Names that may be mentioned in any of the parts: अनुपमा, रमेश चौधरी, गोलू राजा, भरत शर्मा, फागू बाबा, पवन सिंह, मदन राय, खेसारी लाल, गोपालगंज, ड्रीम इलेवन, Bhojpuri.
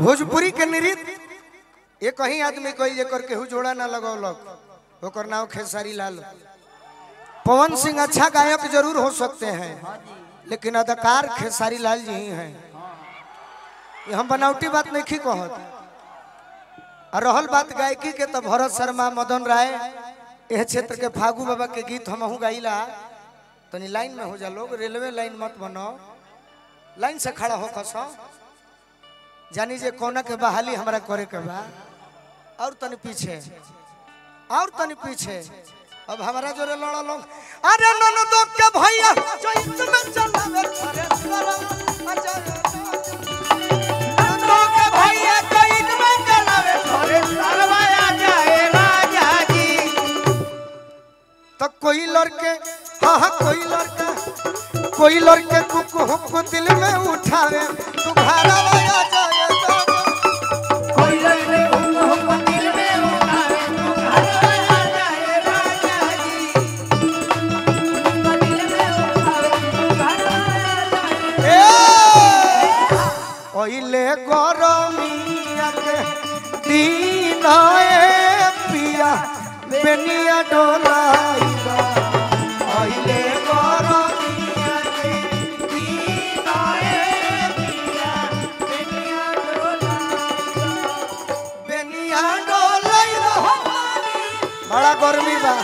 भोजपुरी के नृत्य एक ही आदमी कही जर केहू जोड़ा ना लगौलक ओकर नाम खेसारी लाल। पवन सिंह अच्छा गायक जरूर हो सकते हैं लेकिन अदाकार खेसारी लाल जी ही हैं। हम बनावटी बात नहीं कहत। और रहल बात गायकी के तो भरत शर्मा, मदन राय, यह क्षेत्र के फागू बाबा के गीत हमहू गाइला। तनी लाइन में हो जा लोग, रेलवे लाइन मत बनाओ, लाइन से खड़ा हो कसो जानी जे कोना के बहाली हमारा करे के बा। और तनी पीछे, और तनी पीछे। अब हमारा जोरे लड़ा लोग। अरे ननू दो के भैया जो इसमें चलावे करे करा अच्छा ननू के भैया जो इसमें चलावे करे सरवाया जाए राजा जी। तो कोई लड़के हां कोई लड़के कुक हुक दिल में उठावे तू घरवाया जाए कोई लड़के कुक हुक दिल में उठावे तू घर ओइले गरमिया के दिन आए पिया बेनिया डोलाइबा ओइले गरमिया के दिन आए पिया बेनिया डोलाइबा बेनिया डोलाइबा हमारी बड़ा गर्मी बा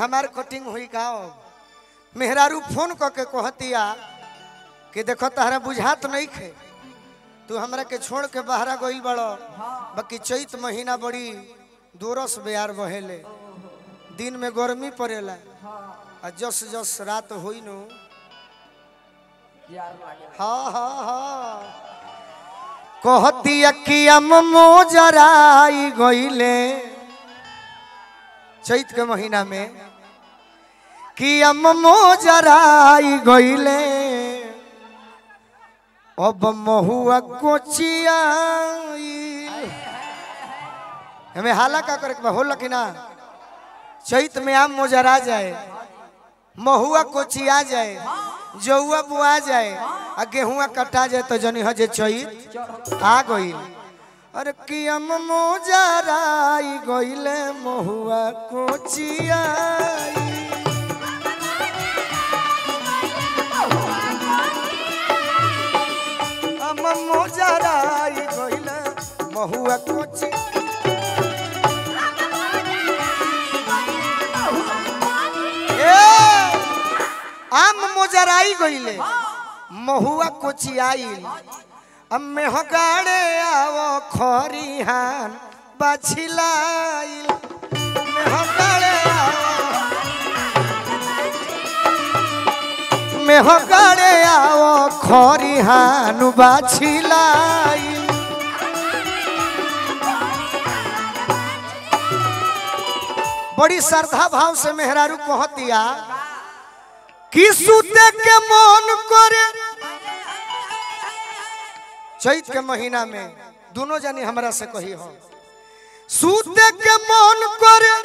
हमार कटिंग हुई गाँव मेहरारू फोन करके कहतिया कि देखो तहरा बुझात नहीं खे तू हमरा के छोड़ के बाहरा गइल बड़ो बाकी चैत महीना बड़ी दोरस बेयार बहेले दिन में गर्मी पड़ेला और जस जस रात होई नो हाँ हाँ हाँ कहतिया कि हम मोजराई गइले चैत के महीना में कि हम मोजराई गइले अब महुआ कोचियाई हमें हाला का करे के होला कि ना चैत में आम मोजरा जाए महुआ कोचिया जाए जौआ बुआ जाए आ गेहुआ कटा जाए तो जनी हजे चैत आ गइल। अरे कियम मोजराई गइले महुआ कोचियाई हम मोजराई गइले महुआ कोचि आम मोजराई गइले महुआ कोचियाई अम्मे हो गाड़े आवो खरिहान बछिलाई अम्मे हो गाड़े आवो मे हो गाड़े आवो खरिहान बछिलाई बड़ी श्रद्धा भाव से मेहरारू कहतिया कि सुते के मन करे चैत के महीना में दोनों जानी हमरा से कही हो सूते के मन करे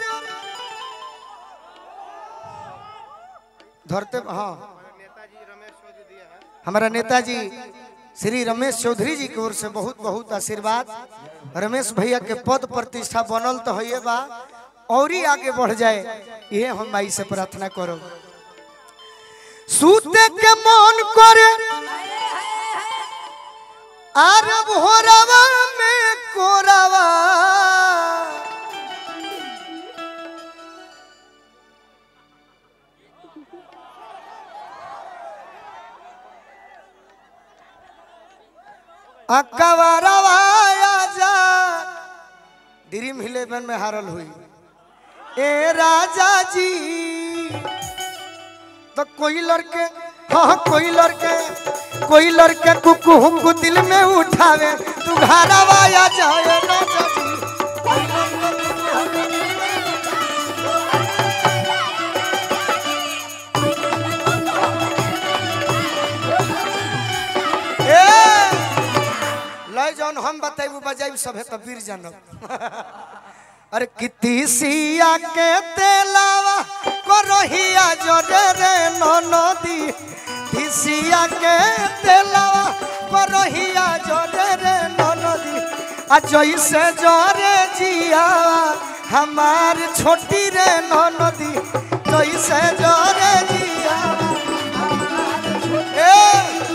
धरते हाँ हमारा नेताजी श्री रमेश चौधरी जी की ओर से बहुत बहुत आशीर्वाद। रमेश भैया के पद प्रतिष्ठा बनल तो है बा और ही आगे बढ़ जाए ये हम माई से प्रार्थना करो। सूते के मन करे अरब होरावा में कोरावा अकबरावा राजा ड्रीम इलेवन में हारल हुई ए राजा जी तो कोई लड़के कुकुहुंगु दिल में उठावे तू घरा वाया जाए ना जौन हम बताइबू बजाइबू सभे तो वीर जनक। अरे कितिसिया के तेलावा करोहिया जोरे रे ननदी, कितिसिया के तेलावा करोहिया जोरे रे ननदी, आ जइसे जोरे जिया हमार छोटी रे ननदी, जइसे जोरे जिया हमार छोटी।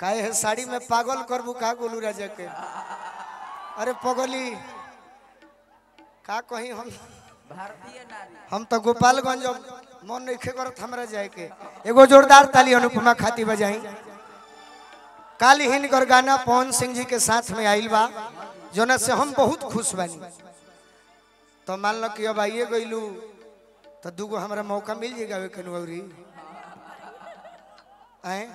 काहे है साड़ी में पागल करबू का गोलू राजा के? अरे पगली का कहीं हम भारतीय नारी, हम तो गोपालगंज मन नहीं करत हमरा जाए के। एगो जोरदार ताली अनुपमा खाती बजाई। काली हिनकर गाना पवन सिंह जी के साथ में आइल बा, जोना से हम बहुत खुश बानी। तो मान लो कि अब आइए गईलू तो दूगो हमरा मौका मिल जाएगा वे कनवरी आए।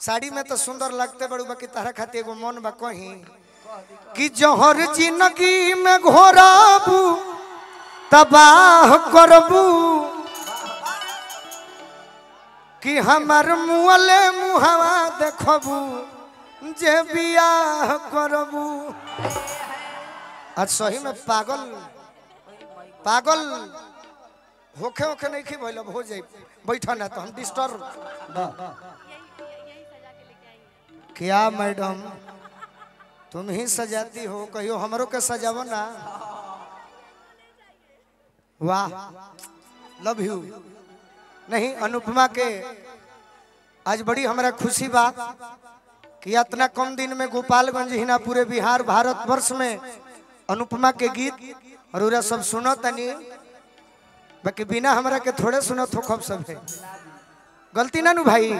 साड़ी में तो सुंदर लगते बड़ू बाकी तारा खाती एगो मन बा कहीं कि जोहर जिंदगी में घोराबू तबाह करबू कि हमार मुआले मुहावा देखबू जे बियाह करबू। आज सही में पागल पागल होखे होखे नहीं भैल हो जाए। बैठा ना तो हम डिस्टर्ब। क्या मैडम तुम ही सजाती हो, कहियो हमरो के सजावो ना। वाह, लव यू। नहीं अनुपमा के आज बड़ी हमरा खुशी बात कि इतना कम दिन में गोपालगंज हिना पूरे बिहार भारतवर्ष में अनुपमा के गीत और उरा सब सुनो तनी। बाकी बिना हमरा के थोड़े सुनो थो खब सब है। गलती ना नु भाई।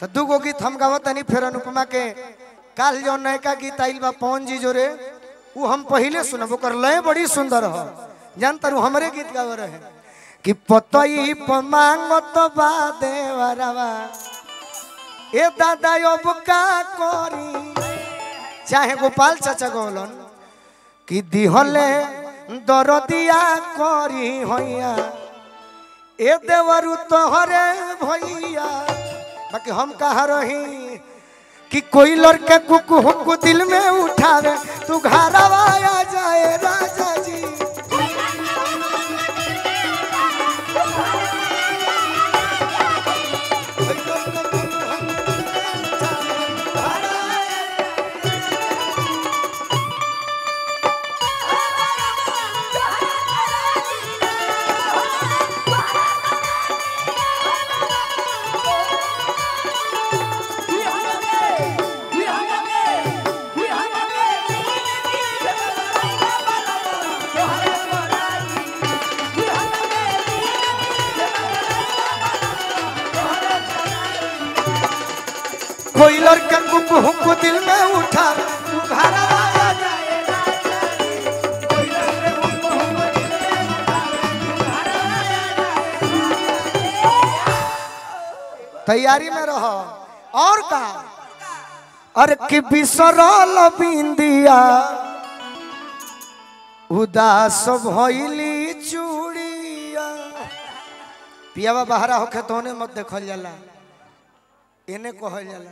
तो दूगो गीत हम गावत नहीं फिर अनुपमा के। काल जो नयका गीत आइल बा पवन जी जोरे वो हम पहले सुनब, ओकर लय बड़ी सुंदर हो। जान तरु हमरे गीत गाव रहे कि पतई प मांगत बा देवरवा ए दादा अब का करी, चाहे गोपाल चाचा गौलन कि दिहले दरदिया करी होइया ए देवरु तोहरे भैया। बाकी हम कहा रही कि कोई लड़के कुकुहुंगु दिल में उठावे तू घरवा आ जाए राजा जी। कोई लड़का कुकुहुंगु दिल में उठा तू घरवा आ जाए राजा जी। कोई लड़का कुकुहुंगु दिल में उठा तू घरवा आ जाए। तैयारी में रहो और का। अरे कि बिसरल बिंदिया उदास भइली चूड़िया, पियावा बहरा होके तोने मत देखल जाला, एने कहल जाला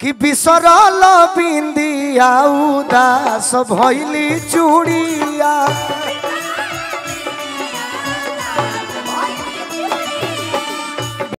कि बिसरल बिंदिया उदास भइली चूड़ी।